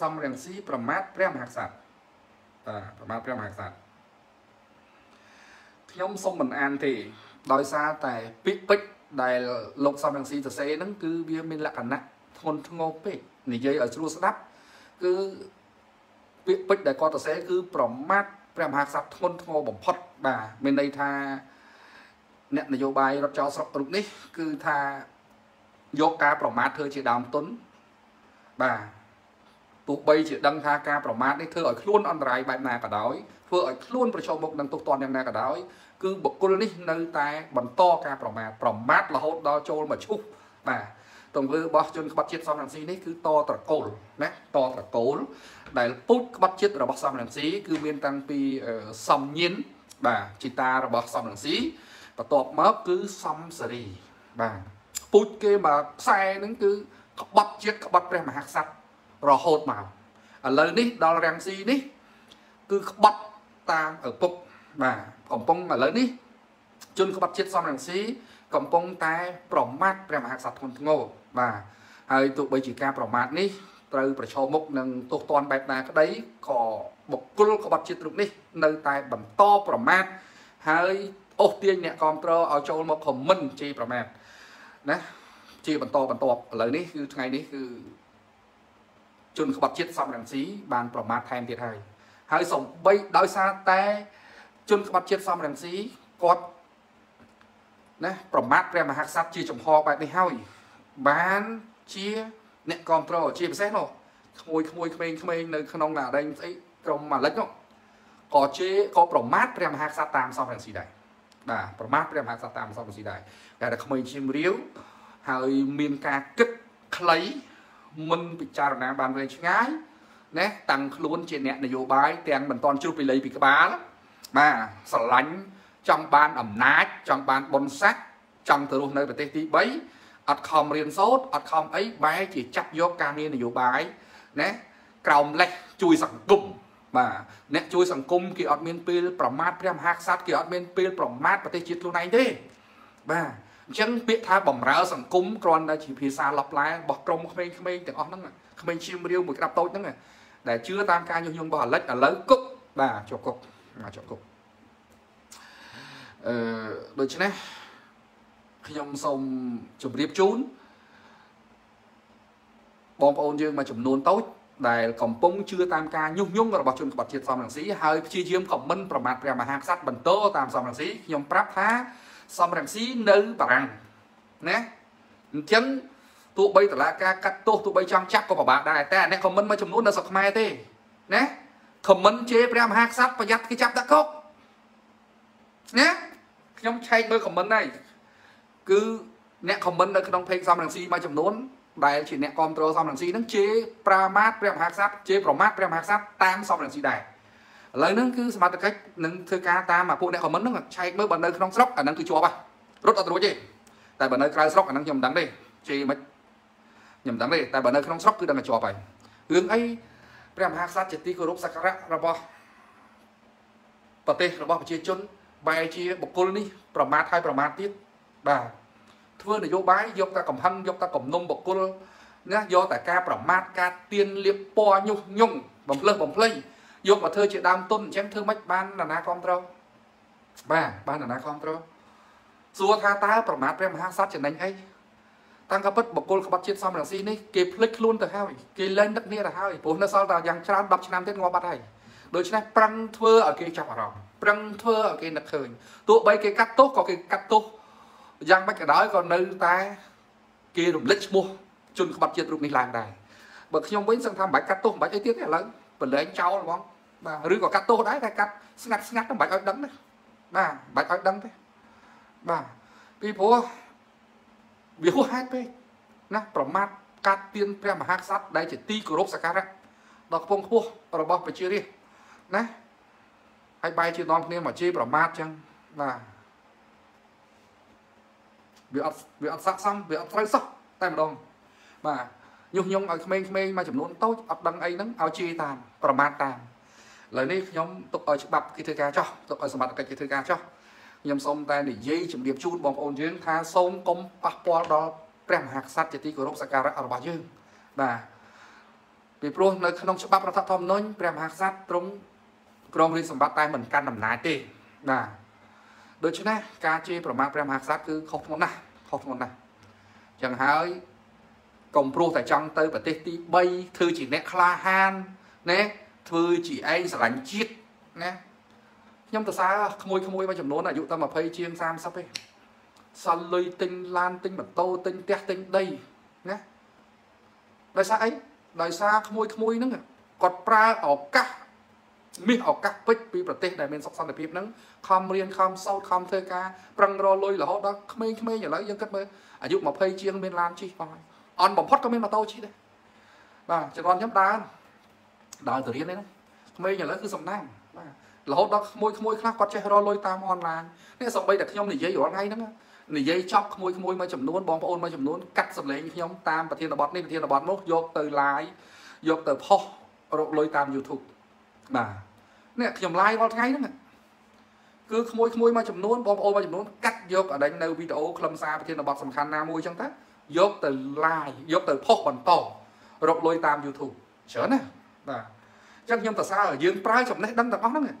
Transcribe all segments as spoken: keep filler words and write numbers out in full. Song Rèn Sĩ Pram Mát Pram Hạc Sạt Pram Mát Pram Hạc Sạt nhóm sông mình an thì đòi xa tại Pick Pick đài lục Song Rèn Sĩ sẽ nắng cứ bia mình là cả nặng thôn ngô Pick nỉ dây ở chỗ đắp cứ Pick Pick đài con sẽ cứ Pram Mát Pram Hạc Sạt thôn ngô bổng phật bà bên đây tha nè là vô bài cho sọc rụng đi cứ tha vô ca Pram Mát thôi chị Đàm Tuấn bà tụi bây chỉ đăng tha ca Pram Mát đấy thưa ở luôn online bài này cả đói thưa ở luôn cho một đăng tục toàn này cả đói cứ bực cô đi nơi tay bắn to ca Pram Mát Pram Mát là hốt đó trôi mà chúc bà tổng với bó chân bắt chết xong làm gì đấy cứ to tật cổ nè to tật cổ đại put bắt chết rồi bắt xong làm gì cứ miên tăng pi xong nhiên bà chị ta rồi bắt xong làm gì và tọp mớ cứ xong gì bà put kia mà sai đến cứ bắt chết bắt ra mà hạt sạch rồi hốt màu à, lời ní đó là ràng gì ní cứ bắt ta ở cục mà cổng bông mà lớn ní chân có bắt chết xong ràng gì cổng bông ta Pram Mát ra mà hạt sạch còn ngô và hơi tụi bây chỉ ca Pram Mát ní từ bởi cho mốc nâng tụt toàn bẹp này cái đấy có một cú có bắt chết được ní nơi tay bằng to Pram Mát hơi ốc tiên nhẹ con trơ ở cho một hồn mình chi Pram Mát nè chi bằng to bằng to lời ní cứ ngày ní cứ chun bật chết xong làm gì bàn Pram Mát thêm thiệt hại hơi sống bay đói xa té chun bật chết xong làm gì cọt nè Pram Mát ra mà hạt sắt chia chồng ho bài đi hôi bán chia nè còn pro chia xét rồi khôi khôi khơi khơi nơi không là đây ấy trong mà lấy nó có chế có Pram Mát ra mà hạt sắt tam xong làm gì đấy à Pram Mát ra mà hạt sắt tam xong làm gì đấy là không chim riếu hơi miên ca kích lấy mình bị trả nợ bàn về ngay nè tăng luôn trên nẹt này vô bài tiền mình toàn chưa bị lấy bị cái bá lắm mà sợ lánh trong ban ẩm nát trong ban bồn sắc trong từ lúc nơi về tây tí bấy ở không riêng sốt ở không ấy bài chỉ chặt vô cam này vô bài nè còng lệch chui sẵn cùng mà nè chui sẵn cung kia ở bên pil Pram Mát Pram Hạc Sạt kia ở bên pil Pram Mát và tây chiết luôn này thế mà chẳng biết tha bẩm rỡ sẵn cúng còn là chỉ phía xa lọc lại bọc trong khmênh khmênh tiếng ớt lắm à khmênh chim riêu một cái đập tốt lắm à để chưa tam ca nhung nhung bỏ lách là lớn cúc bà cho cục mà cho cục đôi chứ nè khi nhung xong chụp riêng chún bom ôn dương mà chụp nôn tốt để cổng bông chưa tam ca nhung nhung rồi bọc chun bọc thiệt xong làm sĩ hơi chi chiếm cổng minh Pram Mát ra mà hang sắt bần tố tam xong làm sĩ nhung práp thá xong rằng xí nữ bà rằng nè chấn tụi bây tụi là ca cắt tốt tụi bây trong chắc của bà đại ta nè comment mà chùm nút là sọc mai thế nè comment chế Pram Hạc Sạt và dắt cái chắp đã khóc nè nhóm chay mới comment này cứ nè comment là cái đồng phê xong rằng xí mà chùm nút đại chỉ nè control xong rằng xí nó chế Pram Mát Pram Hạc Sạt chế Pram Mát Pram Hạc Sạt tam xong rằng xí đại lấy nó cứ smart cách nâng thưa ca ta mà phụ này còn mấn nó chạy mới bận nơi không sốc ở năng cứ chùa bà rút ra tôi chứ tại bận nơi cai sốc ở năng nhầm đắng đi chị mà nhầm đắng đi tại bận nơi không sốc cứ đang là chùa phải hướng ấy Pram Hạc Sạt chật ti cơ rốt sạc ra ra bò bật tê ra bò chia chốn bài chia bọc cô đi Pram Mát hay Pram Mát tiếp bà thưa để vô bái vô ta cầm hăng vô ta cầm nôm bọc cô nhá do tại ca Pram Mát ca tiên liệp po nhung nhung bấm play bấm play vô mà thưa chị Đàm Tuấn chẳng thưa mách ban là na con trâu bà ban là na con trâu xua tha ta Pram Mát Pram Hạc Sạt chẳng đánh ấy tăng cấp bật bọc cô bắt chết xong là gì đấy kê flick luôn từ hao kê lên đất nia là hao bốn sau là giang tràn đập trên năm tết ngõ bắt này đối với này prăng thưa ở cái chập ở rồng prăng thưa ở cái nặc khởi tụ bay cái cắt tốt có cái cắt tốt giang bách cái đói còn nơi ta kê rụng lích mua chun bắt chết rụng đi làng này bậc nhông bến sang tham bãi cắt tốt bãi ấy tiếc lớn mình lấy cháu đúng không? Bà rưỡi có cắt tốt đấy, cắt ngắt ngắt nó bạch ớt đắng đấy. Bà, bạch ớt đắng đấy. Bà, vì phố vì phố hát đấy. Nó, Pram Mát, cắt tiên Pram Hạc Sạt đây chỉ ti cổ rốt xa cắt đấy. Đó có phong phố, bà bọc bà chia đi. Nè, hãy bay chia non nên mà chia Pram Mát chăng? Bà, vì ớt sạc xong, vì ớt rơi xong, tay mà đông. Bà, nhung nhung ở khmênh khmênh mà chấm nôn tốt ập đăng ấy nắng áo chi tàn Pram Mát tàn lời này nhóm tục ở chụp bập cái thời ca cho tục ở sầm mặt cái thời ca cho nhóm xong ta để dây chấm điệp chút bóng ôn dương tha sông công bạc qua đó Pram Hạc Sạt chỉ ti của rốc sạc ra ở bà dương và vì pro nơi không chấp bắp ra thom nói bèm hạt sát trống trống riêng sầm bát tai mình can nằm nái tê nà đối chứ nè cá chi bèm bèm hạt sát cứ khóc một nè khóc một nè chẳng hỏi còn pro tại trong tới và tê tê bay thư chỉ nè khla han nè thư chỉ ai sẽ lạnh chết nè nhưng từ xa môi môi bao chấm nón là dụ ta mà phơi chiên sam sắp ấy san lây tinh lan tinh bật tô tinh tét tinh đây nè đại sa ấy đại sa môi môi nấng à cọt pra ở các mi ở các vết bị bật tê đại men sọc san đại phim nấng khom riêng khom sâu khom thơi ca răng ro lôi là họ đó mây mây giờ lấy dân cất mây à dụ mà phơi chiên bên lan chi on bỏng phốt có bên mà tô chi đây và chỉ còn nhóm đá đào từ riêng đấy mây giờ lấy cứ sầm nang là hôm đó môi môi khác quạt che lôi tam online nên xong bây đặt nhom thì dây của ngay đó thì dây chọc môi môi mà chấm nón bóng ôn mà chấm nón cắt sập lấy nhom tam và thiên là bọt nên thiên là bọt mốt dọc từ lái dọc từ po lôi tam YouTube mà nè nhom like vào ngay đó nè cứ môi môi mà chấm nón bóng ôn mà chấm nón cắt dọc ở đánh đầu video làm xa và thiên là bọt sầm khăn nam môi trong tát dọc từ lái dọc từ po còn po rọc lôi tam YouTube chớ nè là chắc nhom từ xa ở dương prai chấm nét đâm từ bóc đó nè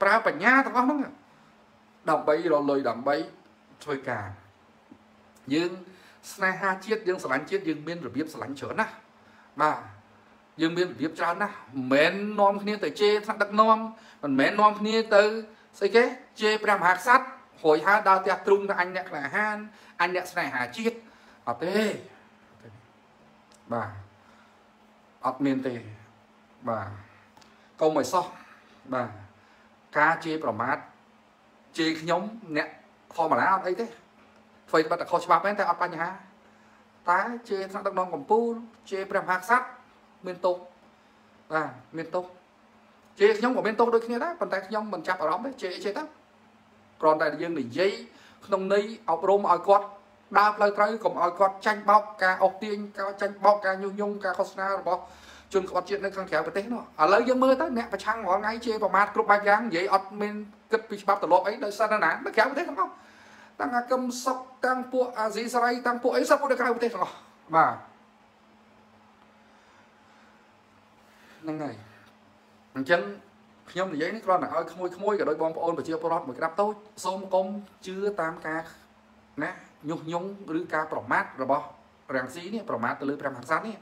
pra bả nhá thằng con nó đầm bấy rồi lời đầm bấy thôi cả nhưng snai ha chiết nhưng sắn chiết nhưng miên rồi biết sắn chớn á mà nhưng miên biết chán á mén nom kia tới chê thằng đặc nom còn mén nom kia tới xây kế chê pram hạt sắt hồi ha đào tiệt trung anh nhạc là han anh nhạc snai ha chiết ở tê bà ở miền tây bà câu mày so bà cá chê bò mát chê nhóm nè kho mà lá ấy thế phải bắt đặt kho chua bắp tại ở nhà tá chê sang đông còn pu chê bèm hạt sắt miền tây à miền tây chê nhóm của miền tây đôi khi đó còn tại nhóm mình chạp ở đó đấy chê chê đó còn tại riêng để dây nông nấy áo rôm áo quạt đa lời tới cùng áo quạt tranh bao cá ốc tiên cá tranh bao cá nhung nhung cá khóc na rồi chun còn chuyện nó càng kéo về tết nó à lấy dân mưa tới nè và chăng ngõ ngay chê vào mặt cướp ba giang vậy ọt men cướp bị bắp từ lỗ ấy đời xa nó nản nó kéo về tết không tăng a cơm sọc tăng pua a dí sợi tăng pua ấy sắp có được kéo về tết không mà năng này chân nhom thì giấy nó còn là ơi khôi khôi cả đôi bom ôn và chưa prot một cái đáp tối xôm công chưa tam ca nè nhung nhung rưỡi ca bỏ mát rồi bò ràng xí nè bỏ mát từ lưỡi ràng hàng sát nè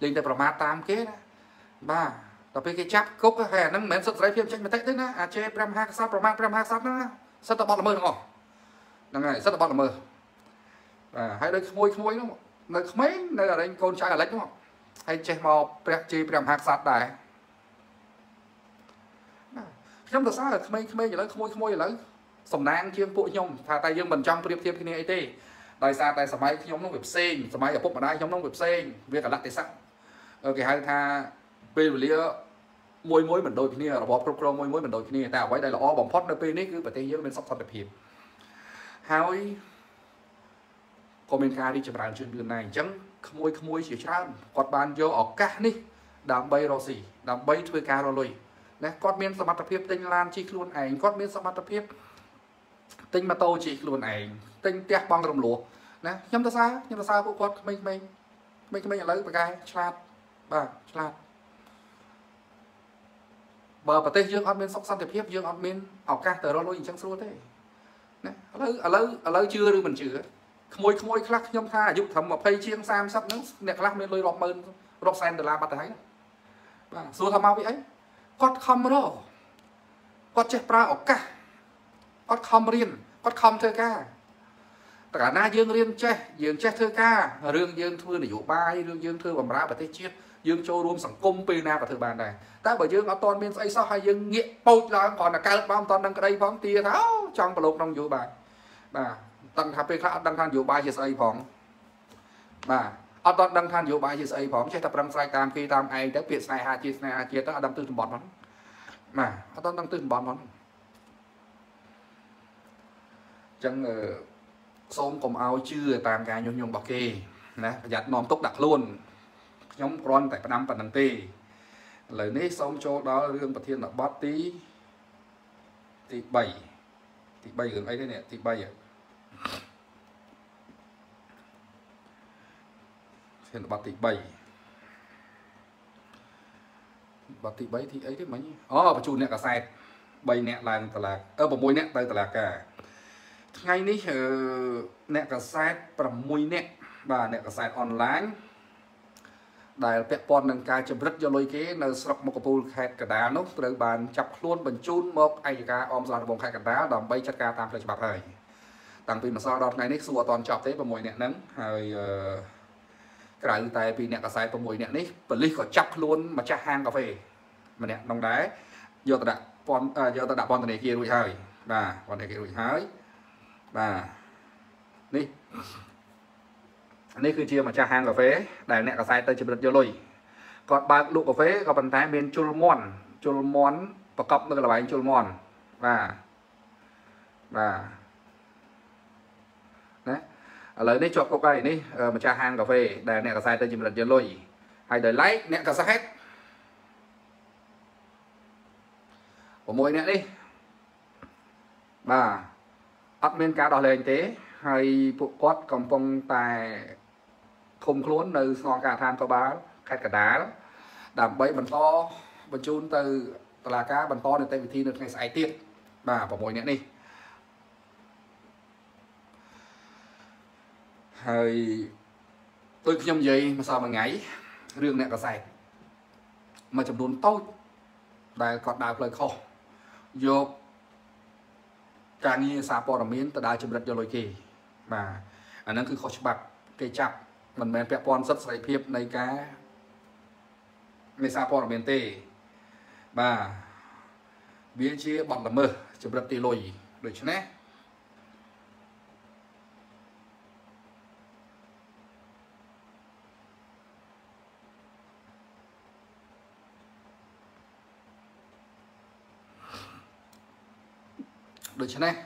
lên đây mà tam kế đó, ba, tập cái chắp cốc hè nó mến sợi dây phim tranh mà tách thế na, à chơi pram hạc sát pram pram hạc sát na, sát tập bọt là mờ không? Năng này sát tập bọt là mờ, à hay đây môi môi nó, nơi mấy nơi là đây con trai là lấy đúng không? Hay chơi màu pram chơi pram hạc sát đại, trong thời gian là mấy mấy giờ lấy môi môi lấy, sầm nang chiêm bụi nhung, thà tay dương mình trong tiêm tiêm cái này đi, tại sao tại sao máy nhóm nó web sen, sao máy ở pop mà đây nhóm nó web sen, việc cả lát tại sao? Ở cái hai tha pê lia môi mối mình đôi cái nia là bọt pro môi mối mình đôi cái nia ta quay đây là o bỏng phốt nó pê nít cứ bật tay nhớ bên sóc thật đẹp hiệp hỏi comment ca đi chụp ảnh chuyện đường này chẳng môi môi chỉ ra quạt bàn vô ở cả ní đám bay rồi gì đám bay thuê ca rồi lùi nè quạt miên sầm mặt đẹp hiệp tinh lan chi luôn ảnh quạt miên sầm mặt đẹp hiệp tinh mà tô chi luôn ảnh tinh tẹt băng rồng lúa nè nhâm ta xa nhâm ta xa bộ quạt mình mình mình mình lấy cái cái chat bà chat bà bà tây dương admin sóc san tiệp hiệp dương admin ảo ca tờ đó lôi chẳng xua thế nè lấy lấy lấy chưa được mình chữa môi môi khắc nhom tha giúp thầm mà phê chiên sam sắp nắng nẹt khắc lên lôi lọp mơn lọp sen từ la bát thấy bà xua thầm mau vậy ấy quạt không đâu quạt che pra ảo ca quạt không riêng quạt không chơi ca tất cả na dương riêng che dương che chơi ca riêng dương thưa này dụ bay riêng dương thưa bầm ra bà tây chiết dương châu rôm sẵn cung pina và thử bàn này ta bởi dương ở toàn bên ấy sao hai dương nghĩa bột là còn là ca bao toàn đang cái đây phóng tia tháo trong và lục trong dụ bài bà tăng tháp pê đang than dụ bài gì xây phóng bà ở toàn đang than dụ bài gì xây phóng che tập răng sai tam khi tam ai đã biệt sai hai chia hai chia ta đang tư bọt món mà ở toàn đang tư bọt món chẳng xôm cùng ao chưa tam ca nhung nhung bọc kê nè giặt non túc đặt luôn nhóm con tại năm phần năm tê lời nấy xong cho đó riêng bậc thiên là bát tí thì bảy thì bay gần ấy thế này thì bay thiên là bát tỷ bảy bà tí bấy thì ấy thế mấy ó bà chùn nè cả sai bay nè làng tà lạc ơ bà môi nè tay tà lạc cả ngay ní nè cả sai bà môi nè bà nè cả sai online đại pet pon nâng cao cho rất nhiều lối kế nơi sập một cột kẹt cả đá nốt từ bàn chập luôn mình chun một ai cả om ra vòng kẹt cả đá đầm bay chặt ca tam phải bạc rồi tăng pin mà sao đón ngày nick xua toàn chọc thế và mùi nẹt nắng rồi cái đại tài pin nẹt cả sai và mùi nẹt nick bẩn lì khỏi chọc luôn mà cha hang cà phê mà nẹt nòng đá giờ ta đặt pon giờ ta đặt pon từ này kia rồi hơi bà còn này kia rồi hơi bà đi នេះគឺជាម្ចាស់ហាងកាហ្វេដែលអ្នកកសែតទៅជាផលិតយកលុយគាត់បើកលក់កាហ្វេក៏ប៉ុន្តែមានជុលមន់ជុលមន់ប្រកបនៅកន្លែងជុលមន់បាទបាទណាឥឡូវនេះជាប់គុកហើយនេះម្ចាស់ហាងកាហ្វេដែលអ្នកកសែតទៅជាផលិតយកលុយហើយដល់ឡែកអ្នកកសែត ខំខ្លួននៅស្នងការដ្ឋានក៏បានខេត្តកណ្ដាលដើម្បីបន្តទៅវិធីនៅថ្ងៃស្អែកទៀតបាទ mình men pep pon rất say phep này cá này sao pon ở miền tây bà bia chia bọt làm mờ chụp rất tì lồi được chứ nè được chứ nè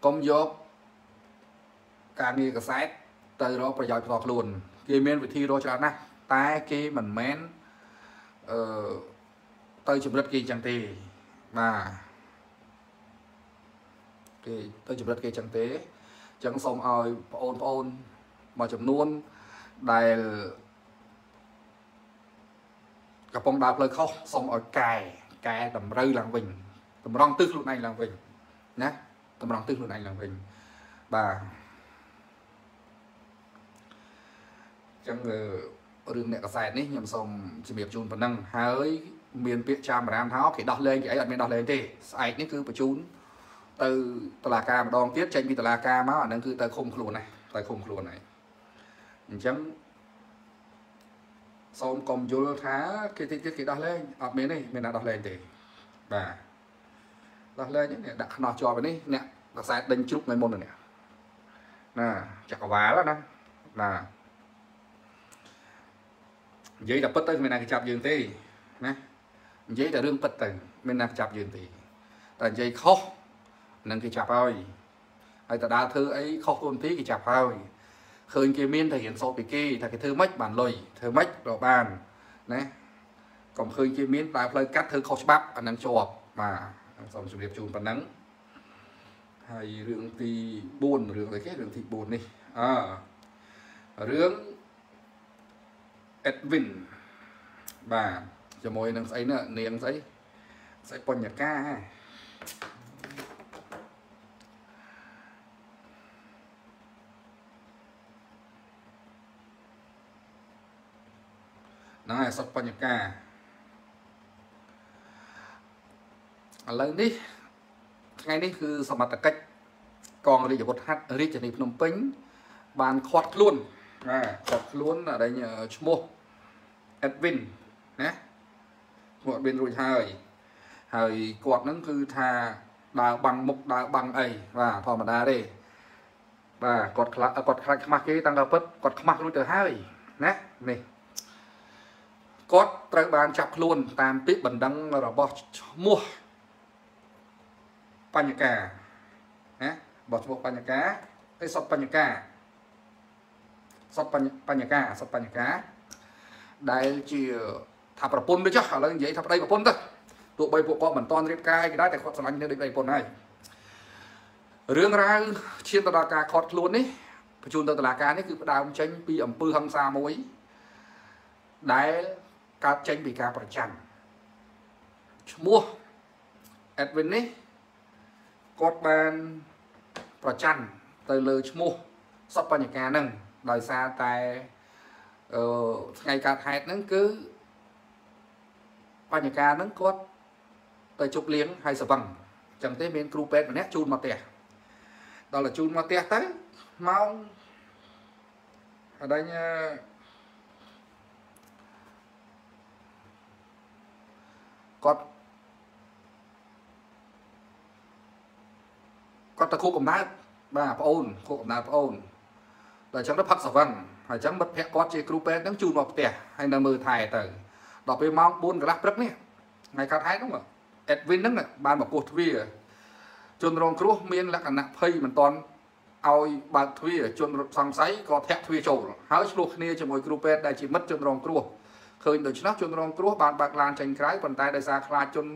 công việc càng ngày càng sai ទៅរកប្រយោជន៍ផ្ទាល់ខ្លួនគេមានវិធីរកច្រើនណាស់តែគេមិនមែន chẳng đường nẹt sài này nhầm xong chỉ việc chun phần năng hơi miền Việt Nam mà làm tháo cái đọt lên cái ấy đặt miền đọt lên thì sài này cứ phải chun từ từ là ca mà đong tiết tranh vì từ là ca mà ở đây cứ từ khung khluồn này từ khung khluồn này chẳng xong còn vô thá cái tiết cái đọt lên ở miền này miền nào đọt lên thì và đọt lên này đặt nọ cho vào này nè đặt sài đánh chúc ngày môn rồi nè là chả có vá lắm đó là giấy là bất tử mình đang chạm dường tì nè giấy là đương bất tử mình đang chạm dường tì là giấy khó nên cái chạm thôi hay ta đa thứ ấy khó tôn tí cái chạm thôi khơi kia miên thể hiện so với kia là cái thứ mách bản lời thứ mách đồ bàn nè còn khơi kia miên là lời cắt thứ khó bắp anh đang cho mà xong sự nghiệp chùm phần nắng hay rương tì buồn rương lấy cái rương thịt buồn đi à rương Edwin và cho môi năng giấy nữa niềng giấy giấy con nhà ca này sắp con nhà ca lớn đi ngay đi cứ sập mặt cách còn đi một hát đi trở nên nồng pính bàn khót luôn à khót luôn ở đây nhờ mua Edwin nè một bên rồi hơi hơi quạt nó cứ thà đào bằng mục đào bằng ấy và thò mà đá đi và quạt quạt khạc mắc cái tăng cao phết quạt khạc luôn từ hai nè này quạt trái bàn chặt luôn tam tiếp bình đăng là bọt mua pan cá nè bọt mua pan cá cái sọt pan cá sọt pan cá sọt pan cá đại chỉ thập lập pôn đấy chứ, là vậy thập đây lập pôn thôi. Tụi bay bộ con mình toàn riết cai cái đá để con sắn như đây đây pôn này. Rương ra chiên tơ cá khọt luôn đấy, chun tơ cá đấy cứ đào tranh bị ẩm pư hăng xa mối. Đại cá tranh bị cá bẩn chằn, ឈ្មោះ admin នេះ គាត់ បាន ប្រច័ណ្ឌ ទៅ លើ ឈ្មោះ សពបញ្ញការ នឹង ដោយ សារ តែ អឺ ថ្ងៃ កើត ហេតុ ហ្នឹង គឺ បញ្ញការ ហ្នឹង គាត់ ទៅ ជប់ លៀង ហើយ សវឹង ចឹង ទេ មាន គ្រូ ពេទ្យ ម្នាក់ ជូន មក ផ្ទះ ដល់ តែ ជូន មក ផ្ទះ ទៅ ម៉ោង អដែង គាត់គាត់ទៅគូកំណើតបាទប្អូនគូកំណើតប្អូនដល់អញ្ចឹងទៅផឹកសវឹងហើយអញ្ចឹងមិត្តភក្តិគាត់ជាគ្រូពេទ្យហ្នឹងជូនមកផ្ទះហើយនៅមើលថែទៅដល់ពេលម៉ោងបួនកន្លះព្រឹកនេះថ្ងៃកើតហេតុហ្នឹងអេដវិនហ្នឹងបានមកពោះទ្វារជនរងគ្រោះមានលក្ខណៈភ័យមិនតាន់ឲ្យបើកទ្វារជនរត់សង្ស័យក៏ធាក់ទ្វារចូលហើយឆ្លោះគ្នាជាមួយគ្រូពេទ្យដែលជាមិត្តជនរងគ្រោះឃើញដូច្នោះជនរងគ្រោះបានបាក់ឡានចេញក្រៅប៉ុន្តែដោយសារខ្លាចជន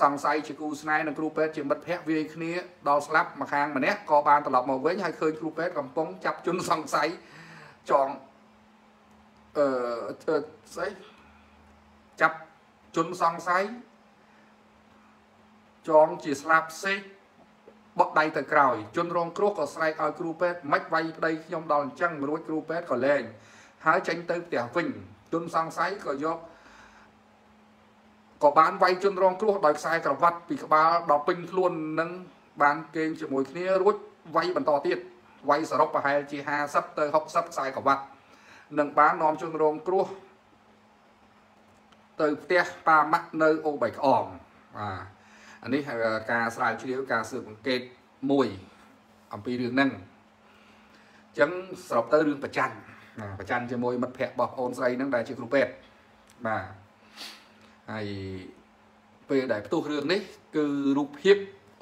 សង្ស័យជាគូស្នេហ៍និងគ្រូពេទ្យជាមិត្តភក្តិវាយគ្នាដល់ស្លាប់ម្ខាងម្នាក់ក៏បានត្រឡប់មកវិញហើយឃើញគ្រូពេទ្យកំពុងចាប់ជនសង្ស័យចងអឺស្អីចាប់ជនសង្ស័យចងជាស្លាប់សេកបត់ដៃទៅក្រោយជនរងគ្រោះក៏ស្រែកឲ្យគ្រូពេទ្យមិនវាយប្តីខ្ញុំដល់អញ្ចឹងរួចគ្រូពេទ្យក៏លែងហើយចេញទៅផ្ទះវិញជនសង្ស័យក៏យកក៏បានវាយជនរងគ្រោះដោយខ្សែក្រវ៉ាត់ពីក្បាលដល់ពេញខ្លួននឹងបានកេងជាមួយគ្នារួចវាយបន្តទៀតវាយសរុបប្រហែលជាห้าสิบถึงหกสิบខ្សែក្រវ៉ាត់នឹងបាននាំជនរងគ្រោះទៅផ្ទះប៉ាម៉ាក់នៅអូបៃក្អមបាទអានេះការស្រាវជ្រាវការស៊ើបអង្កេតមួយអំពីរឿងហ្នឹងអញ្ចឹងស្របទៅរឿងប្រច័ណ្ឌប្រច័ណ្ឌជាមួយមិត្តភក្តិរបស់អូនស្រីហ្នឹងដែលជាគ្រូពេទ្យបាទហើយពេលដែលផ្ទុះរឿងនេះគឺរូបភាព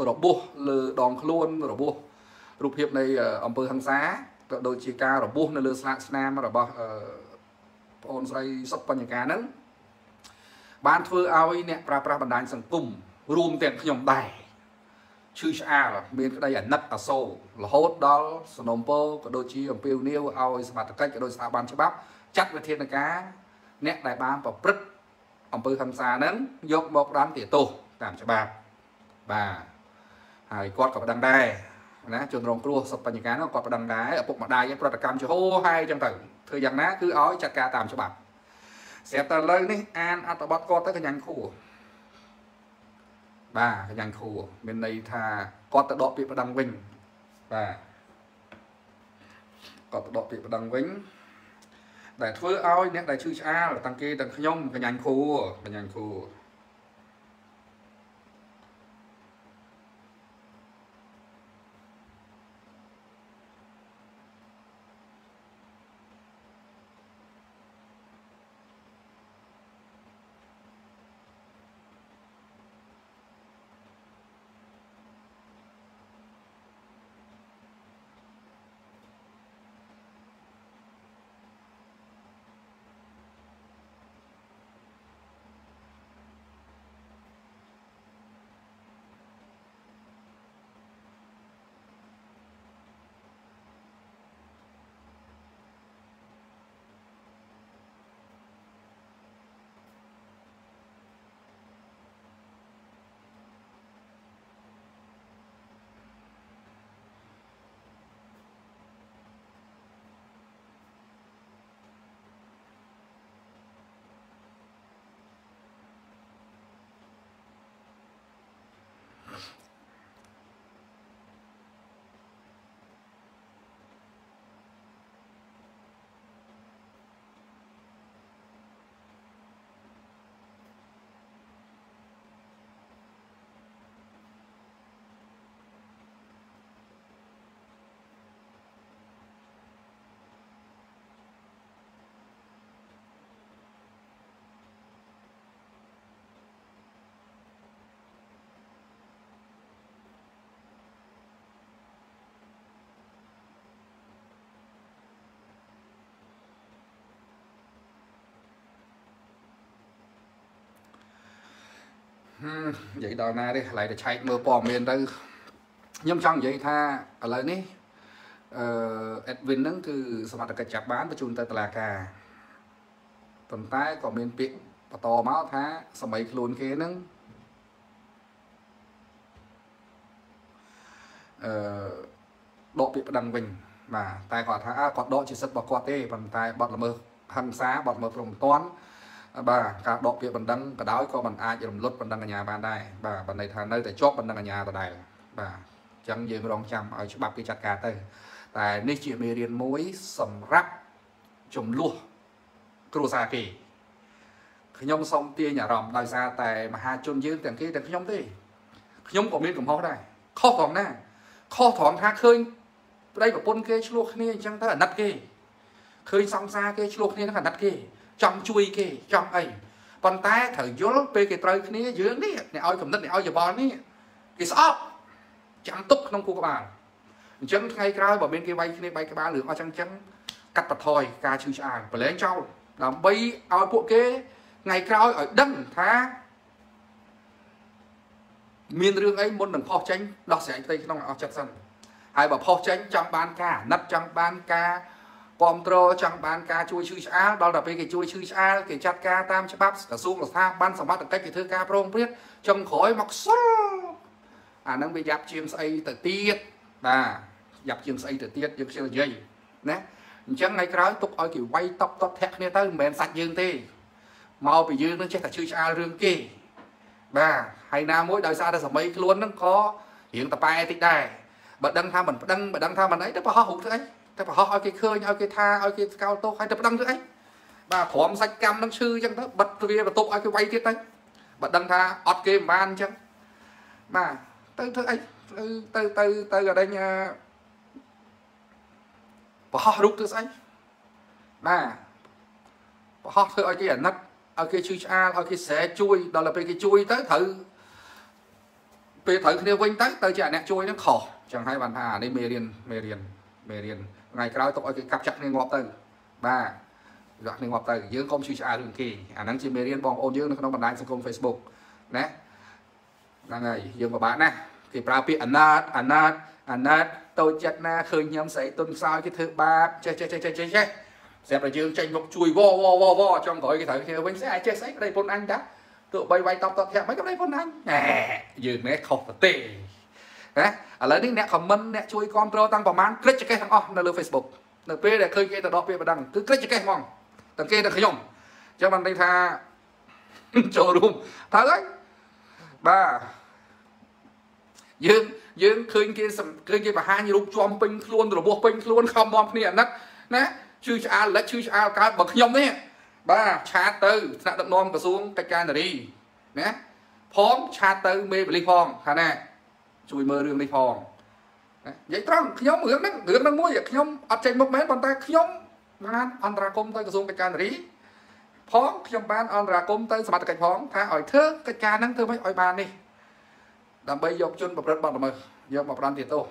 របួសលើដងខ្លួនរបួសរូបភាពនៃអំពើហិង្សាក៏ដូចជាការរបួសនៅលើស្លាកស្នាមរបស់ប្អូនស្រីសុខបញ្ញការហ្នឹងបានធ្វើឲ្យអ្នកប្រើប្រាស់បណ្ដាញសង្គមរួមទាំងខ្ញុំដែរឈឺឆ្អាលមានក្តីអាណិតអាសូររហូតដល់សំណពរក៏ដូចជាអំពាវនាវឲ្យសមត្ថកិច្ចក៏ដូចស្ថាប័នច្បាប់ចាត់វិធានការអ្នកដែលបានប្រព្រឹត្តអំពើហិង្សាហ្នឹងយកមកផ្ដន្ទាទោសតាមច្បាប់បាទហើយគាត់ក៏ប្តឹងដែរណាជនរងគ្រោះសុខបញ្ញការហ្នឹងគាត់ប្តឹងដែរឪពុកម្ដាយប្រតិកម្មចោលហើយចឹងទៅធ្វើយ៉ាងណាគឺឲ្យចាត់ការតាមច្បាប់ស្រាប់តែឥឡូវនេះអានអត្ថបទគាត់ទៅកញ្ញាខួរបាទកញ្ញាគ្រូមានន័យថាគាត់ទៅដកពាក្យប្តឹងវិញបាទគាត់ទៅដកពាក្យប្តឹងវិញដែលធ្វើឲ្យអ្នកដែលឈឺឆ្អាលទាំងគេទាំងខ្ញុំកញ្ញាគ្រូកញ្ញាគ្រូនិយាយដល់ណាទេកន្លែងតែឆែកមើលព័ត៌មានទៅខ្ញុំចង់និយាយថាឥឡូវនេះអឺ Edwin ហ្នឹងគឺសមត្ថកិច្ចចាប់បានបញ្ជូនទៅតុលាការប៉ុន្តែក៏មានពាក្យបន្តមកថាសម័យខ្លួនគេហ្នឹង độ bị đằng bình mà tài khoản thả còn độ chỉ rất bọc quạt tê bằng tài bọt là mơ hằng xá bọt mơ phòng toán bà cả độ bị bằng đăng cả đói có bằng ai chỉ làm lốt bằng đăng ở nhà bàn này bà bằng này thà nơi để chốt bằng đăng ở nhà tại này bà chẳng gì mà đón chăm ở chỗ bạc cái chặt cá tê tại nơi chị mê điền mối sầm rắc chồng lúa cua xa kỳ nhóm xong tia nhà ròm đòi ra tại mà hai chôn dưới tiền kia tiền nhóm tê nhóm của mình cũng không này khó còn nè khó thỏng thác khơi đây của quân kia chuộc này chẳng ta là nát kê khơi xong xa kia chuộc này nó là nát kê trong chui kê trong ấy bàn tay thở dốt về cái trời kia dưới này này oi cầm đất này oi giờ bò này cái sọp chẳng túc không cô các bạn chẳng ngay cái bảo bên kia bay kia bay cái ba lửa hoa trắng trắng cắt bật thôi ca chữ chàng và lấy trâu làm bay oi bộ kế ngày cao ở đăng thá miền rương ấy muốn đừng phò tránh đọc sẽ tây trong ở chặt sân ai bảo phò tránh trong ban ca nắp trong ban ca control trong ban ca chui chui xa đó là về cái chui chui xa cái chặt ca tam chắp cả xuống là tha ban sòng bát được cách cái thứ ca prong biết trong khói mọc xôi à đang bị dập chim say từ tiết và dập chim say từ tiết dập chim dây nè chẳng ngày cao tục ở kiểu quay tóc tóc thẹt này tới mềm sạch dương tê mau bị dương nó chết là chưa cha rương kì bà hay na mỗi đời xa ra sầm mấy luôn nó có hiện tập ai tích đài bật đăng tham mình đăng bật đăng tham mình ấy đó họ hụt thứ ấy ta phải họ cái khơi nhau cái tha cái cao tô hay tập đăng thứ ấy bà khóm sạch cam nó sư chẳng đó bật kia và tụt ai cái quay tiết đấy bật đăng tha ọt kia man chẳng mà tới thứ ấy tới tới tới ở đây nha và họ rút thứ ấy mà họ thưa cái ảnh nát ở cái chui cha ở cái xé chui đó là về cái chui tới thử về thử kia quanh tới tới chả nè chui nó khổ chẳng hay bàn hà đi mê điền mê điền mê điền ngày cái tôi cái cặp chặt nên ngọt từ ba đoạn nên ngọt từ dưới công chui cha đường kỳ à nắng chỉ mê điền bom ôn dưới nó không bàn đài trên công Facebook nè là ngày dương của bạn nè thì bà bị ảnh nát ảnh nát ảnh nát tôi chặt na khơi nhóm sấy tuần sau cái thứ ba che che che che che xem là dương tranh một chùi vo vo vo vo trong gói cái thằng kia bánh xe che sách đây phun anh đã tự bay bay tóc tóc theo mấy cái đây phun anh nè dương nè không phải tệ nè ở lại đi nè comment nè chui control tăng vào màn click cho cái thằng on là lên Facebook là p để khơi cái tờ đó p mà đăng cứ click cho cái mong thằng kia là khởi động cho bạn đây tha trộn luôn thằng ấy ba dương dương khơi kia khơi kia và hai như lúc chom pin luôn rồi buộc pin luôn không bom nè nát nè chui cha lấy chui cha cái bậc nhom đấy ba cha từ đã đập non cả xuống cái can đi nè phóng cha từ mê bị phong thà nè chui mơ đường đi phong vậy trăng nhom ngưỡng đấy ngưỡng đang mua vậy nhom ăn trên một mét bàn tay nhom ban ăn ra công tới cả xuống cái can đi phóng nhom ban ăn ra công tới mặt cái phóng tha hỏi thứ cái can nắng thứ mấy hỏi bàn đi làm bây dọc chân bập đất bằng mờ dọc bập đan tiền tô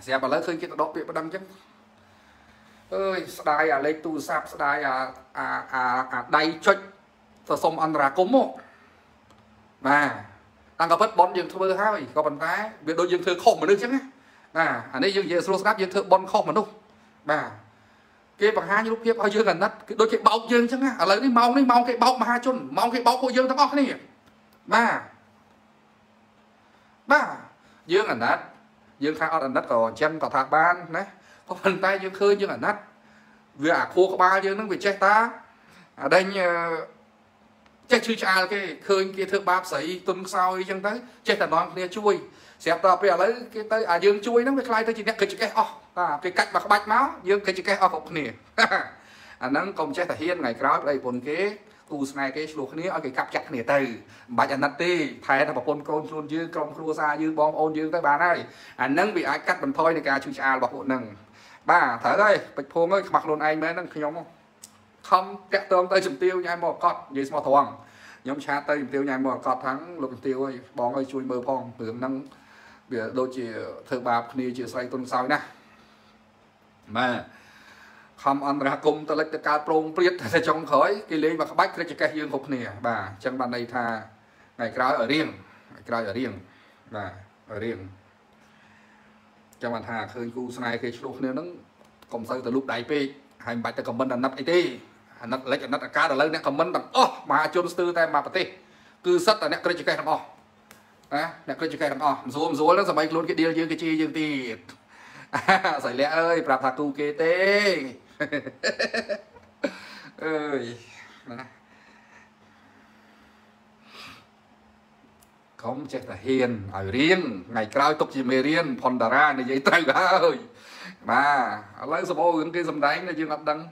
xe bà lấy khơi kia tao đọc bị bà đâm chứ ơi đại à lấy tu sáp đại à à à đầy chốt thợ xong ăn ra cúng một mà đang có vất bón dương thưa hai có bàn tay việc đôi dương thưa khom mà nước chứ à anh ấy dương về sô sáp dương thưa bón khom mà nung mà cái bằng hai như lúc kia bao dương gần đất đôi cái bọc dương chứ nghe à lấy đi mau đi mau cái bọc mà hai chôn mau cái bọc của dương thằng bọc này mà mà dương gần đất dương khai ở gần đất còn chân còn thạc ban đấy có phần tay dương khơi dương ở nát vừa à khô có ba dương nó bị chết ta ở đây chết chư cha cái khơi kia thưa ba sấy tuần sau chân tới chết là non kia chui xẹp ta bây giờ lấy cái tới à dương chui nó bị khai tới chỉ nét cái chữ cái o à cái cách mà có bạch máu dương cái chữ cái o cũng nè à nó còn chết là hiên ngày đó đây buồn kế tu ngày cái luộc này ở cái cặp chặt nè từ bạch anh nát tê thay là một con con luôn dương con cua xa dương bom ôn dương tới bà này à nó bị ai cắt mình thôi này cả chư cha bọc nằng ba thở đây bạch phong ơi mặc luôn anh mới đang nhóm không không kẹt tương tới chụp tiêu nhai một cọt gì mà thoáng nhóm cha tới chụp tiêu nhai một cọt thắng lục tiêu ơi bóng ơi chui mơ phong tưởng năng bị đôi chị thợ bạc đi chị xoay tuần sau nè mà không ăn ra cùng tới lấy cái cá prong priết sẽ trong khói cái lấy và bách cái cái dương hộp nè bà chẳng bàn này tha ngày cày ở riêng cày ở riêng và ở riêng cho bạn thà khơi cu này cái lúc này nó còn say từ lúc đại pe hành bạch từ comment là nắp ấy đi nắp lấy cái nắp cá là lấy nè comment bằng oh mà chôn tư tay mà bật đi cứ sắt là nè cái chỉ cái thằng o Đã có cái đằng ọc dùm dùm là bay luôn cái điều như cái chi dương tịt giải lẽ ơi bà thà tu kê tê ơi không chết là hiền ở riêng ngày cao tục gì mê riêng phần đà ra này dễ tay ơi mà lấy sập ô những cái dầm đánh là dương ngập đắng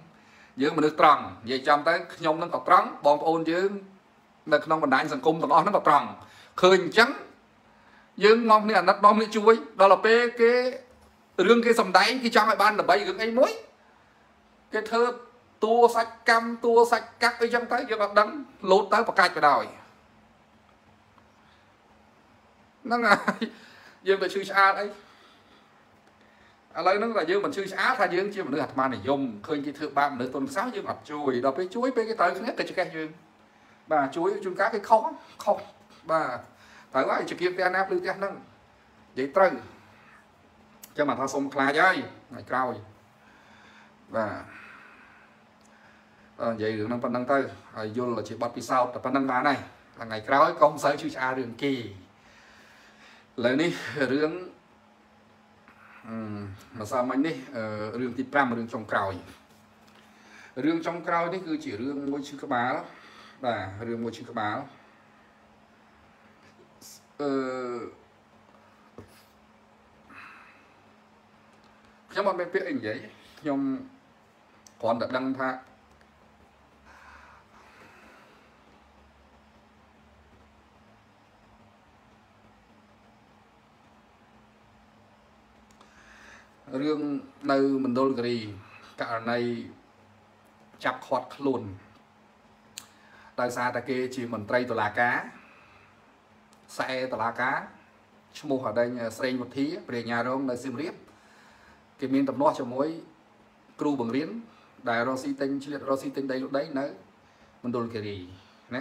dương mà nước tròn vậy chăm tới nhông nó cọc trắng bom ôn chứ được nông mình đánh sân cung tầm nó cọc tròn khơi trắng dương ngon này nát bom này chuối đó là pê cái riêng cái dầm đánh cái chăm lại ban là bay gừng ấy muối cái thơ tua sạch cam tua sạch cắt cái chăm tới dương ngập đắng lột tới và cài cái đòi nó là dương phải chư xa đấy à lấy nó là dương mình chư xa thay dương chứ mình hạt mà này dùng khơi chỉ thưa ba mình tuần sáu dương ập chuối đó cái chuối bên cái tới hết cái chữ cái dương bà chuối chúng cá cái khó không bà phải quá chữ kia cái nắp lưu cái năng vậy trơn cho mà tha sông khai chơi ngày cao và à, vậy được năm phần đăng tư rồi vô là chỉ bắt phía sau tập phần đăng ba này là ngày cao công sở chư xa đường kỳ lời này riêng mà sao mình đi riêng thịt pram riêng trong cào riêng trong cào đấy cứ chỉ riêng môi trường các bà đó là riêng môi trường các bà đó nhóm bọn bên phía anh vậy nhóm còn đã đăng tha riêng nơi mình đôi gì cả này chặt hoạt luôn tại sao ta kia chỉ mình tây tàu lá cá xe tàu lá cá cho mua ở đây xây một thí về nhà rong là sim riết cái miếng tập nó cho mỗi kêu bằng riến đại rosi tinh chia rosi tinh đây lúc đấy nữa mình đôi cái gì nè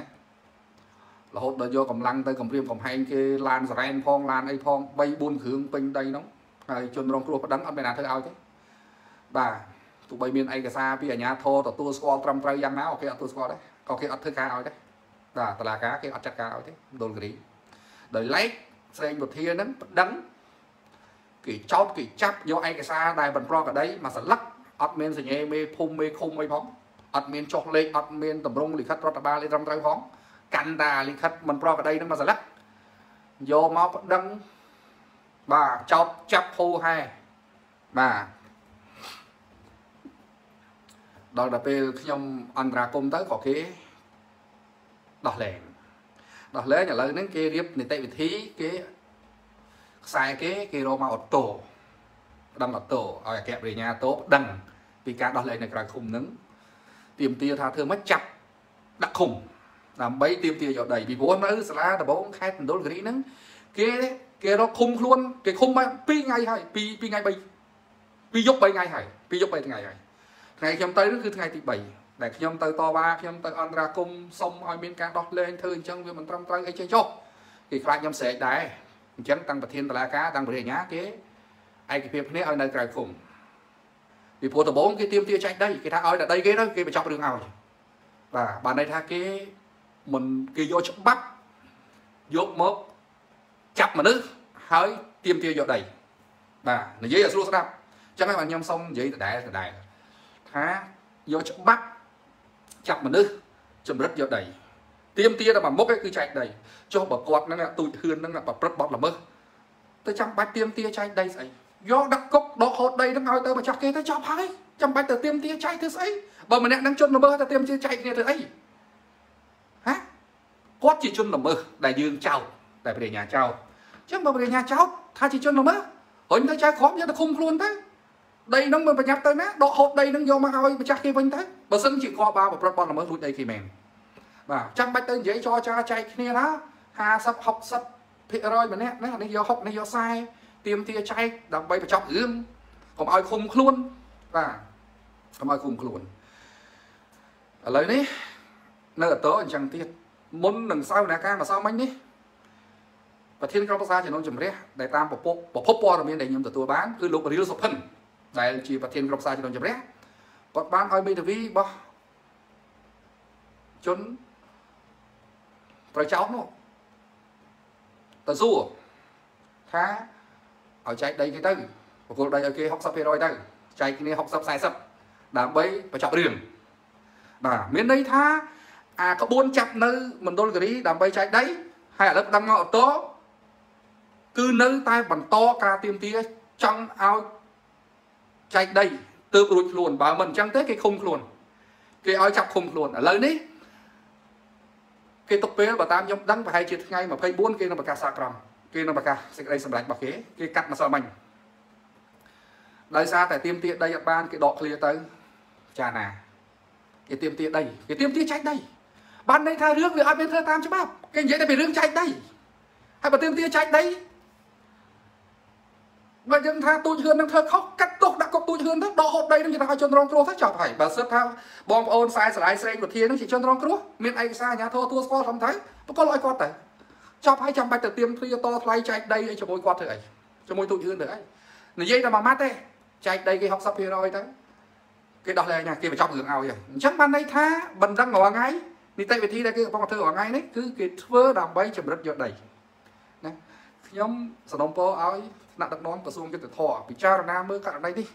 là hốt đã do cầm lăng tới cầm riêng cầm hai cái lan ren phong lan ấy phong bay buôn khương bên đây nóng ai chôn rong cua đắng ăn bên nào thôi ao chứ bà tụi bay miền ai cả xa bây giờ nhà thô tụi tôi score trăm trai giang máu ok tôi score đấy có cái ăn thứ cá ao đấy là là cá cái ăn chặt cá ao đấy đồ cái gì đời lấy xe một thia nắng đắng kỳ chót kỳ chắp do ai cả xa đài bận pro cả đấy mà sẵn lắc admin gì nghe mê phum mê khung mê phóng admin chọc lên admin tầm rung lịch khách rót ba lên trăm trai phóng canh đà lịch khách mình pro cả đây nó mà sẵn lắc do máu đắng bà chót chắp hô hai bà đó là về nhóm anh ra công tới có cái đỏ lẻ đỏ lẻ nhà lời đến kia riêng này tại vị thí cái sai cái kia rô mà ở tổ đâm ở tổ ở kẹp về nhà tốt đằng vì cả đỏ lẻ này càng khủng nứng tìm tia tha thương mất chặt đặc khủng làm bấy tìm tia vào đầy vì bố nó ứ là bố khai thành đốt cái nắng kia cái đó khung luôn cái khung mà pi ngày hay pi pi ngày bảy pi dốc bảy ngày hay pi dốc bảy ngày hay ngày trong tới đó cứ ngày thứ bảy để trong tới to ba trong tới ăn ra cung xong hai bên cá đọt lên thơi chân với mình trăm trăng ấy chơi cho thì các nhóm sẽ đái chấn tăng bạc thiên là cá tăng về nhá cái ai cái việc này ở nơi cài cùng vì phố tổ bốn cái tiêm tia chạy đây cái thang ơi là đây cái đó kia mà chọc đường nào và bàn này tha cái mình kia vô chọc bắp vô mớp chắp mà nước hơi tiêm tiêu dọt đầy bà nó dễ là xuống sao chắc các bạn nhâm xong dễ đại là đại há do chắp bắt chắp mà nước chấm rất dọt đầy tiêm tiêu là bằng mốc ấy cứ chạy đầy cho bà quạt nó là tụi thường nó là bà rất bọt là mơ tới chăm bát tiêm tiêu chạy đây sấy do đắc cốc đó hột đây nó ngồi tới mà chọc kia tới chọc hai chăm bát từ tiêm tiêu chạy thứ sấy bà mình đang chôn là mơ ta tiêm tiêu chạy kia từ ấy há quát chỉ chôn là mơ đại dương chào đại về nhà chào chứ mà về nhà cháu tha chỉ cho nó mất hồi nó trái khóm cho nó khung luôn thế đây nó mình phải nhập tới nát độ hộp đây nó vô mà ơi mà chắc kia vinh thế bà xin chỉ có ba một rất con là mới rút đây khi mềm và chắc bách tên dễ cho cha chạy kia đó hà sắp học sắp thiệt rồi mà nè nó là do học nó do sai tiêm tia chay đằng bay vào trong ương không ai khung luôn và không ai khung luôn ở lấy đấy nó là tớ chẳng tiệt muốn đằng sau nè ca mà sao anh đi và thiên cao xa chỉ nói chấm rẽ đại tam bỏ pop bỏ pop po là miếng đại nhôm từ tua bán cứ lục riêu sập phần đại chỉ và thiên cao xa chỉ nói chấm rẽ còn bán ai bây giờ vi bỏ chốn rồi cháu nó ta xua thá ở chạy đây cái tư và cuộc đây ở kia học sắp rồi đây chạy cái này học sắp sai sắp đã bấy và chọc đường và miền đây tha à có bốn chặt nơi mình tôi gửi đảm bay chạy đấy hay là lớp đang ngọ tố cứ nâng tay bằng to ca tiêm tía trong ao chạy đây từ rụt luôn bảo mình chẳng tới cái khung luôn cái ao chọc khung luôn ở lời ní cái tộc bé bà tam giống đăng và hay chuyện ngay mà phải buôn kia nó bà ca sạc rằm kia nó bà ca sẽ đây sầm lạnh bà kế cái cắt mà sao mình đây xa tại tiêm tía đây ở ban cái đọ kia tới cha nà cái tiêm tía đây cái tiêm tía trách đây ban đây tha rước về ai bên thơ tam chứ bao cái dễ này phải rước trách đây hay bà tiêm tía trách đây bà dân tha tôi hương đang thơ khóc cắt tục đã có tôi hương đó đọ hộp đây nó chỉ tao cho nó rong thắt chọc phải bà sớt tha bom ôn sai sải sai một thiên nó chỉ cho nó rong miền anh xa nhà thô thua co thầm thấy có loại con tẩy chọc hai trăm bạch từ tiêm tía to lay trách đây cho môi quạt thử ấy cho môi tôi hương nữa này dây là mà mát đây trách đây cái học sắp phía rồi đấy cái đó là nhà kia phải trong giường ao vậy chắc ban đây tha bần răng ngò ngay thì tay về thi đây cái phong thư ở ngay đấy cứ cái thưa đàm bay chậm rất giọt đầy nè nhóm sản phẩm po áo nặng đặc nón của xuông cái tuổi thọ bị cha ra mơ cả đây đi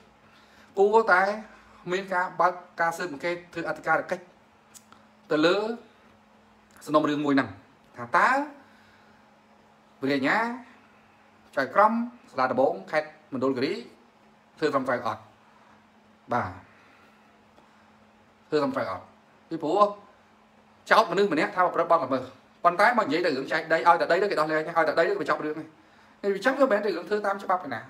cô có tay miền ca ba ca sơn một cái thư atica được cách từ lứa sản phẩm đường mùi nặng thả tá về nhá trời cấm là đập bóng khét mình đôi gỉ thư làm phải ọt bà thưa làm phải học đi phố cháu mà nước mình nét thao bóng là mờ con tái mà nhảy đường chạy đây ai tại đây đó cái đó này ai tại đây đó chọc được này nên vì chắc các bé đường thứ tam cho bác này nè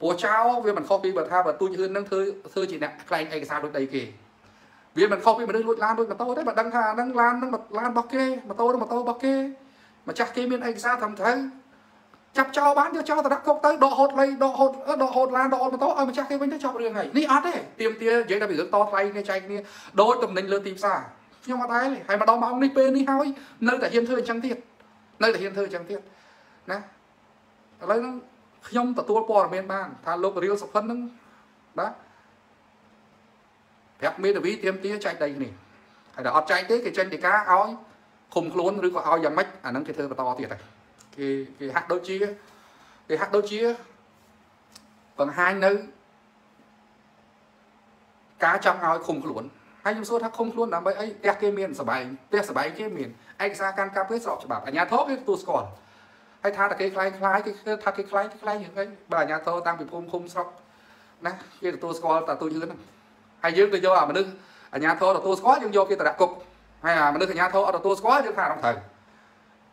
bố cháu vì mình copy bật thao và tôi như nâng thư thư chị nè cái này sao được đây kì vì mình copy mà đưa luôn lan luôn mà tôi đấy mà đăng hà đăng lan đăng mà lan bọc kê mà tôi đó mà tôi bọc kê mà chắc cái bên anh sao thầm thấy chắp cháu bán cho cháu ta đã không tới độ hột lây độ hột độ hột là độ mà tốt mà chắc cái bên đó chọc đường này ní át đấy tiêm tia giấy là bị rất to tay này chạy này đôi tầm đánh lơ tìm xa nhưng mà tay này hay mà đau máu đi bên đi hao nơi tại hiên thơ chẳng thiệt nơi tại hiên thơ chẳng thiệt nè lấy không tập tua po ở bên bàn thà lục riêu sập phân đúng đó phép mê ví tiêm tia chạy đây này hay là ọt chạy tới cái chân thì cá áo khùng luôn rưỡi vào áo dằn mách à nắng cái thơ mà to thiệt này thì cái hạt đôi chia cái hạt đôi chia bằng hai nơi cá trong ao khùng luôn hai trong số thác không luôn làm mấy ấy tè kia miền sờ bài tè sờ bài kia miền anh ra can cam hết sọt cho bà ở nhà thốt cái tu còn hay tha cái cái cái cái tha cái cái cái những cái bà nhà thơ tăng bị khung khung sọt nè kia là tu còn ta tôi dưới này hay dưới tôi vô à mà đứng ở nhà thơ là tu có nhưng vô kia ta đặt cục hay là mà đứng ở nhà thơ là tu có nhưng thà đồng thời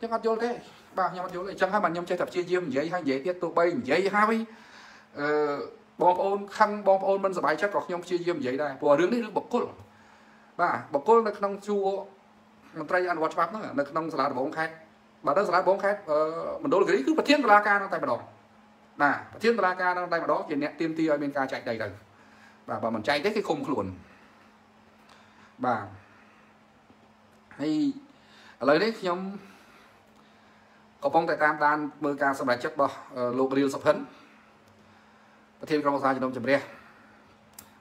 nhưng ăn vô thế bà nhau vô lại chẳng hai bạn nhau chơi tập chia diêm vậy hay vậy tiết tụ bay vậy hay bom ôn khăn bom ôn bên giờ bài chắc còn nhau chia diêm vậy đây của đứng đấy đứng bọc cốt bà bọc cốt là nông chua mình trai ăn watch bắp nữa là nông salad bóng khét bà đó salad bóng khét mình đôi cái cứ bật thiên la ca nó tay mà đó là bật thiên la ca nó tay mà đó thì nẹt tiêm tia bên ca chạy đầy đầy bà bà mình chạy tới cái khung luôn bà hay lời đấy nhau có phong tại tam đan mưa ca sập lại chất bò lô điều sập hấn thêm trong sao cho đông chầm re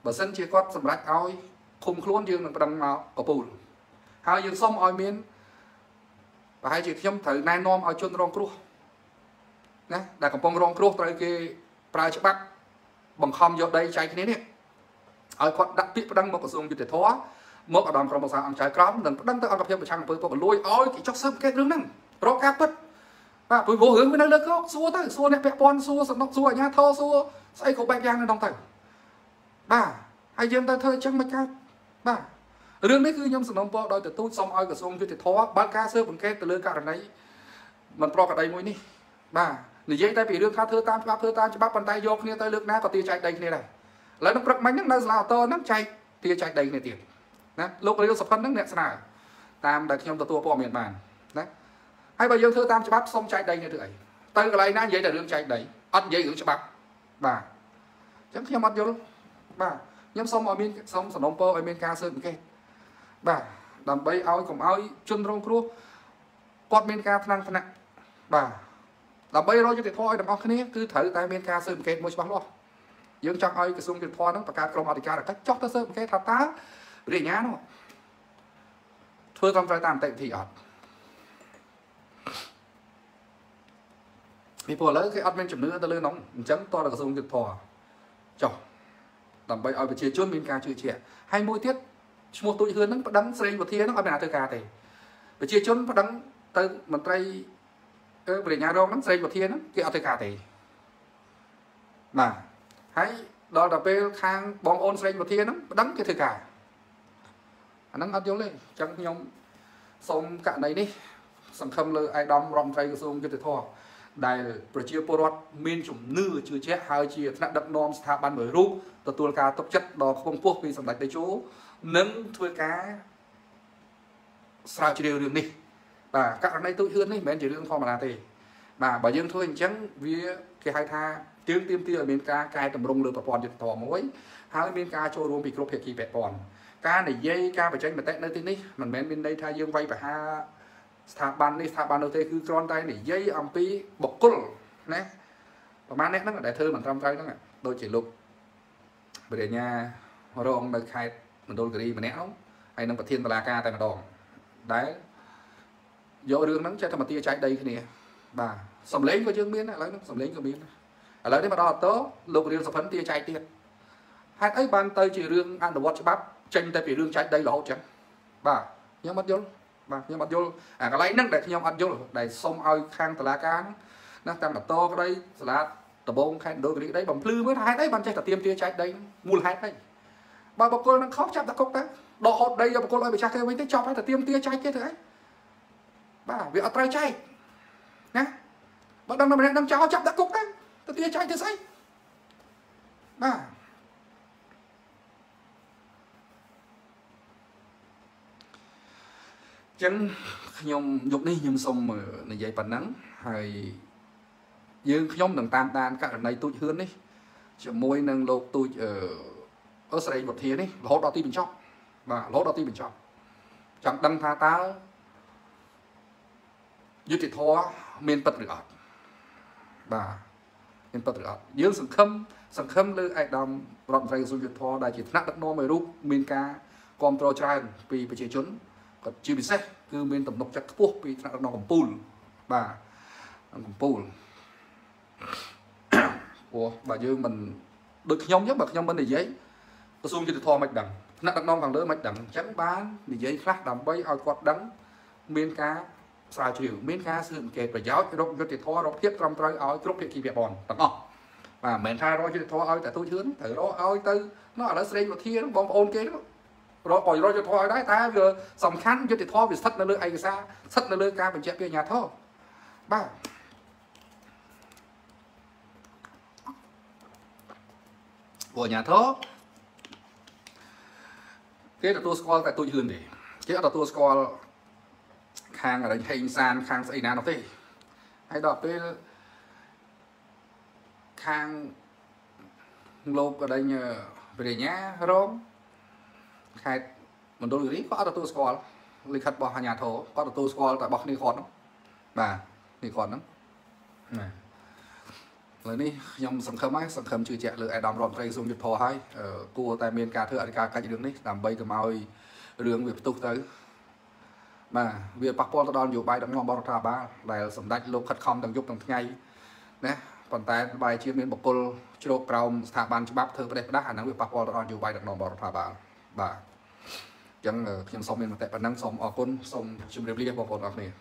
bờ sân chia cốt sập lách ao khung khốn dương đằng đằng màu có bùn hai dương sông ao miên và hai chị thêm thử nai nom ao chôn rong cua nè đã có phong rong cua tới cái prai bắc bằng khom vô đây chạy cái này nè ao cốt đặc biệt đằng một cái sông như thế thó một cái đòn trong một sao ăn trái cám đằng đằng tới ăn cặp thêm một trang với con lôi ao chỉ chóc sớm cái rướng nè róc cá bớt và tôi vô hướng với nó lơ khóc xua tới xua nè bẹp bon xua sầm nóc xua nhá thô xua say cổ bạch giang lên đồng tử bà hay dêm ta thơ chẳng mạch ca bà rương đấy cứ nhom sầm nóc bò đôi từ tút xong ai cả xuống chưa thì thó ba ca sơ bằng két từ lơ cả này mình pro cả đây môi ní bà nỉ dây tay bị rương khá thơ tam ba thơ tam cho bác bàn tay vô kia tay lướt ná còn tia chạy đây này này lấy nó bật máy nhấc nó là to nó chạy tia chạy đây này tiền nè lúc đấy nó sập phân nó nẹt sải tam đặt nhom từ tua po miền bàn đấy hay bây giờ thưa tam cho bác xong chạy đây như thế này tới cái này nó vậy là đường chạy đấy ăn vậy cũng cho bác bà chẳng khi mất vô luôn bà nhưng xong ở bên xong sản phẩm ở bên ca sơn kia bà làm bay áo cùng áo chân rong cua quạt bên ca thang thang bà làm bay rồi cho thì thôi đừng ăn cái này cứ thử tại bên ca sơn kia mới cho bác luôn nhưng chẳng ai cái xung thì thôi nó phải ca công thì ca là cách chót tới sơn kia tháp tá để nhá nó thưa tam phải tam tệ thì ọt Vì phò lấy cái admin chấm nữa ta lên nóng chấm to là cái dùng được phò chồng tầm bây ở bên chia chôn bên ca chữ trẻ hai mươi tiết một tuổi hơn nó đắng xây một thiên nó ở bên nào từ ca thì bên chia chôn nó đắng tới mình tay về nhà đó nó xây một thiên nó kia từ ca thì mà hãy đó là bên thang bong ôn xây một thiên nó đắng cái từ ca nó ăn giống lên chẳng nhom xong cả này đi xong thâm lơ ai đom rong xây cái dùng cái từ thò đại bờ chia porat miền trung nư chưa chết hai chia thằng đập non tháp ban mới rúp tờ tuôn cá tốc chất đó không quốc vì sầm đại tây chỗ nâng thuê cá sao chỉ điều đường đi và các này tôi hứa đấy bên chỉ đường kho mà là thì mà bảo dương thôi chẳng vì cái hai tha tiếng tiêm tia ở bên cá cài tầm rung lửa bọt dịch thò mối hai bên cá cho luôn bị cướp hệt kỳ bẹt bọt cá này dây cá phải tránh mà tẹt nơi tin đi mình bên bên đây thay dương vay phải ha tháp ban đi tháp ban đầu thế cứ con tay để dây âm pi bọc cốt nè và má nét nó là đại thơ mình trong tay đó nè tôi chỉ lục về nhà họ đâu ông khai mình đôi cái đi mà nét không anh đang bật thiên la ca tại mà đòn đấy dỗ đường nắng chạy thằng mà tia chạy đây cái nè bà sầm lấy của chương biến này lấy nó sầm lấy của biến ở lấy đấy mà đo tố lục riêng sập phấn tia chạy tiệt hai ấy ban tây chỉ riêng ăn đồ cho bắp tranh tay bị riêng chạy đây là hậu trắng bà nhớ mất vô mà nhưng mà vô à cái lấy nâng để nhau ăn vô để xong ao khang tờ lá cá nó tam đập to cái đây là tờ bông khang đôi cái đấy bằng lư mới hai đấy bằng trái tờ tiêm tia trái đấy mua hai đấy bà bà cô đang khóc chạm ta khóc đấy đỏ đây bà cô lại bị chặt cái mấy cái chọc hay tờ tiêm tia trái kia thế bà vì ở trai trái nhá bà đang nằm nằm cháo chạm ta khóc đấy tờ tia trái thế đấy bà chẳng nhom nhục đi nhom xong mà này dây bàn nắng hay dương nhom đằng tam tan cả này tôi hứa đi chợ môi nâng lột tôi ở ở sài một thiên đi lỗ đào ti bên trong và lỗ đào ti bên trong chẳng đăng tha tá như thịt thó miền tật rửa và miền tật rửa dương sừng khâm sừng khâm lư ai đầm rộng rãi du lịch thó đại chỉ nát đất no mày rúp miền ca còn trò trai vì bị chế chốn còn chưa biết xét cứ bên tổng độc chắc thuốc vì nó còn pool bà còn pool của bà dương mình được nhóm nhất bậc nhóm bên này giấy tôi xuống cho thò mạch đằng nó đang non bằng đỡ mạch đằng trắng bán thì giấy khác đầm bay ao quạt đắng miên cá xài chịu miên cá sử dụng kẹt và giáo cho động cho thịt thò đọc tiếp trong trái ao lúc kia việc bòn tặng ông và mẹ tha rồi cho thò ao tại tôi chướng thử đó ao tư nó ở đó xây một thia nó bom ôn kế đó rồi còn rồi cho thoi đấy ta vừa sòng khăn cho thì thoi bị sắt nó lưỡi ai xa sắt nó lưỡi ca mình chép về nhà thoi ba của nhà thoi cái là tôi score tại tôi hươn để cái là tôi score khang ở đây hay san khang xây nào nó thế hay đọc cái khang lô ở đây nhờ về nhá rong khai mình đôi lý có auto scroll lịch khát bỏ nhà thổ có auto scroll tại bọc đi còn lắm bà đi còn lắm này rồi đi nhom sầm khấm ấy sầm khấm chửi chẹt lười đầm rộn cây dùng nhiệt thò hay cua tại miền cà thượng cà cà chỉ đường đấy làm bay từ mau đường việc tục tới mà việc bắc pol đòn nhiều bài đằng nhom bao trà ba này sầm đạch lục khát không đằng dục đằng ngay nè còn tại bài chia miền bắc pol chùa cầu thả bàn cho bắp thơ về đá hà năng việc bắc pol đòn nhiều bài đằng nhom bao trà ba bà chẳng nhầm xong mình mà tại bản năng xong ở con xong chìm đẹp lia vào con này.